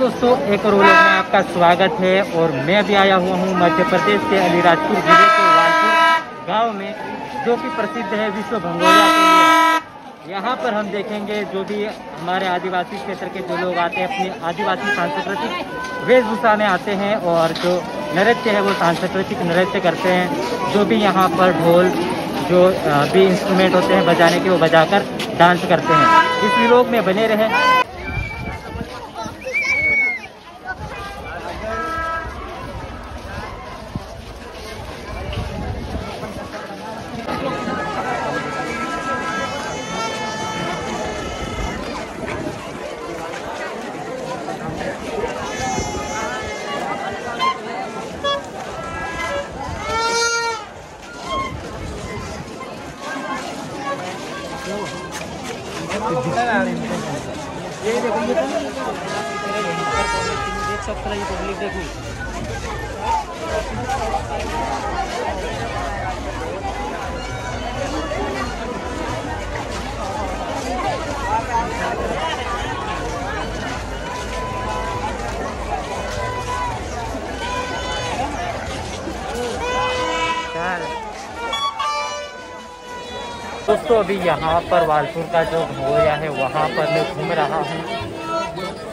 दोस्तों एक और में आपका स्वागत है और मैं भी आया हुआ हूँ मध्य प्रदेश के अलीराजपुर जिले के वालपुर गांव में, जो कि प्रसिद्ध है विश्व भगोरिया के लिए। यहाँ पर हम देखेंगे जो भी हमारे आदिवासी क्षेत्र के जो लोग आते हैं, अपने आदिवासी सांस्कृतिक वेशभूषा में आते हैं और जो नृत्य है वो सांस्कृतिक नृत्य करते हैं। जो भी यहाँ पर ढोल जो भी इंस्ट्रूमेंट होते हैं बजाने के, वो बजाकर डांस करते हैं। इस वीडियो में बने रहें। ये देखो, ये देख सकते हैं, ये पब्लिक देखो। दोस्तों अभी यहाँ पर वालपुर का जो भगोरिया है वहाँ पर मैं घूम रहा हूँ।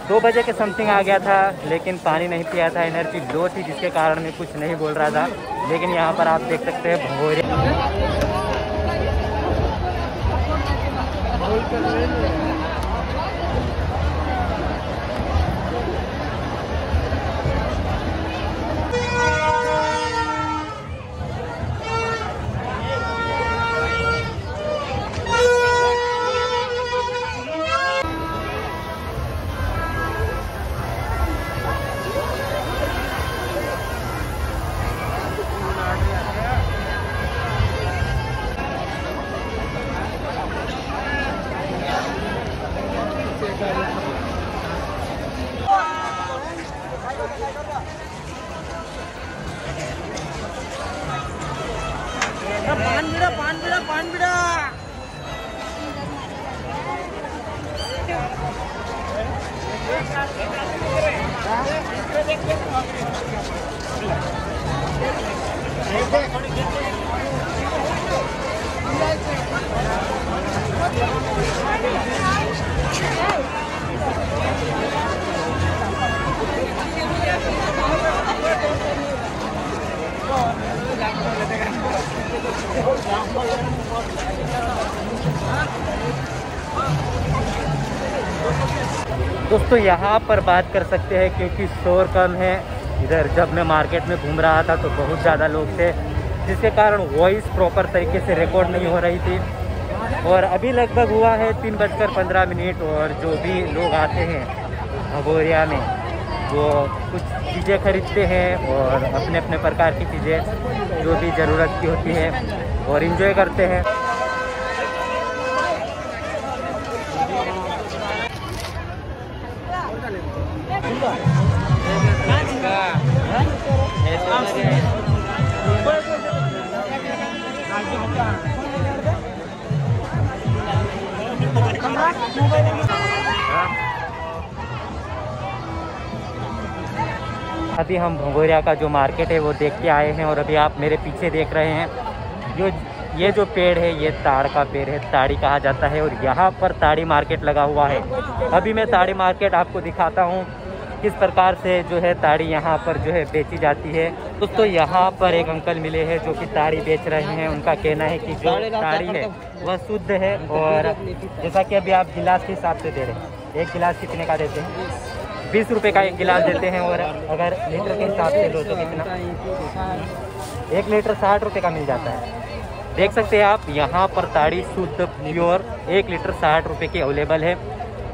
2 बजे के समथिंग आ गया था, लेकिन पानी नहीं पिया था, एनर्जी लो थी, जिसके कारण मैं कुछ नहीं बोल रहा था। लेकिन यहाँ पर आप देख सकते हैं पान बिड़ा दोस्तों यहाँ पर बात कर सकते हैं क्योंकि शोर कम है। इधर जब मैं मार्केट में घूम रहा था तो बहुत ज़्यादा लोग थे, जिसके कारण वॉइस प्रॉपर तरीके से रिकॉर्ड नहीं हो रही थी। और अभी लगभग हुआ है 3:15 और जो भी लोग आते हैं भगोरिया में वो कुछ चीज़ें खरीदते हैं और अपने अपने प्रकार की चीज़ें जो भी ज़रूरत की होती है और एंजॉय करते हैं। अभी हम भगोरिया का जो मार्केट है वो देख के आए हैं और अभी आप मेरे पीछे देख रहे हैं ये जो पेड़ है, ये ताड़ का पेड़ है, ताड़ी कहा जाता है। और यहाँ पर ताड़ी मार्केट लगा हुआ है। अभी मैं ताड़ी मार्केट आपको दिखाता हूँ किस प्रकार से जो है ताड़ी यहाँ पर जो है बेची जाती है। दोस्तों यहाँ पर एक अंकल मिले हैं जो कि ताड़ी बेच रहे हैं। उनका कहना है कि जो ताड़ी है वह शुद्ध है। और जैसा कि अभी आप गिलास के हिसाब से दे रहे हैं, एक गिलास कितने का देते हैं? 20 रुपये का एक गिलास देते हैं। और अगर लीटर के हिसाब से लो तो कितना? 1 लीटर 60 रुपये का मिल जाता है। देख सकते हैं आप यहाँ पर ताड़ी शुद्ध प्योर 1 लीटर 60 रुपये की अवेलेबल है।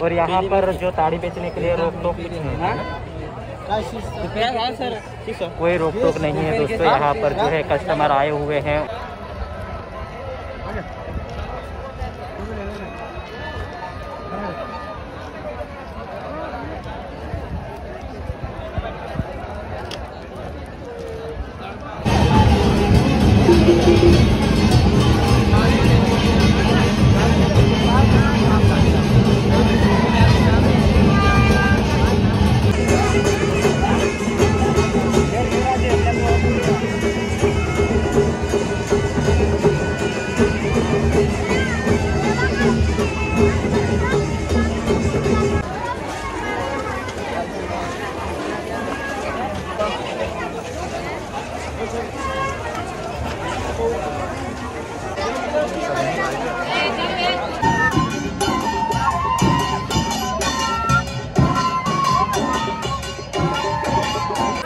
और यहाँ पर जो ताड़ी बेचने के लिए रोक टोक कोई रोक टोक नहीं है। दोस्तों यहाँ पर जो है कस्टमर आए हुए हैं।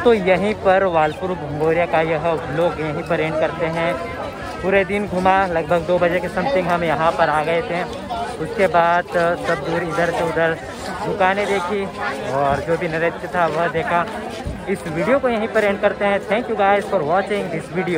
दोस्तों यहीं पर वालपुर भगोरिया का यह व्लॉग यहीं पर एंड करते हैं। पूरे दिन घुमा, लगभग 2 बजे के समथिंग हम यहाँ पर आ गए थे। उसके बाद सब दूर इधर से उधर दुकानें देखी और जो भी नृत्य था वह देखा। इस वीडियो को यहीं पर एंड करते हैं। Thank you guys for watching this video.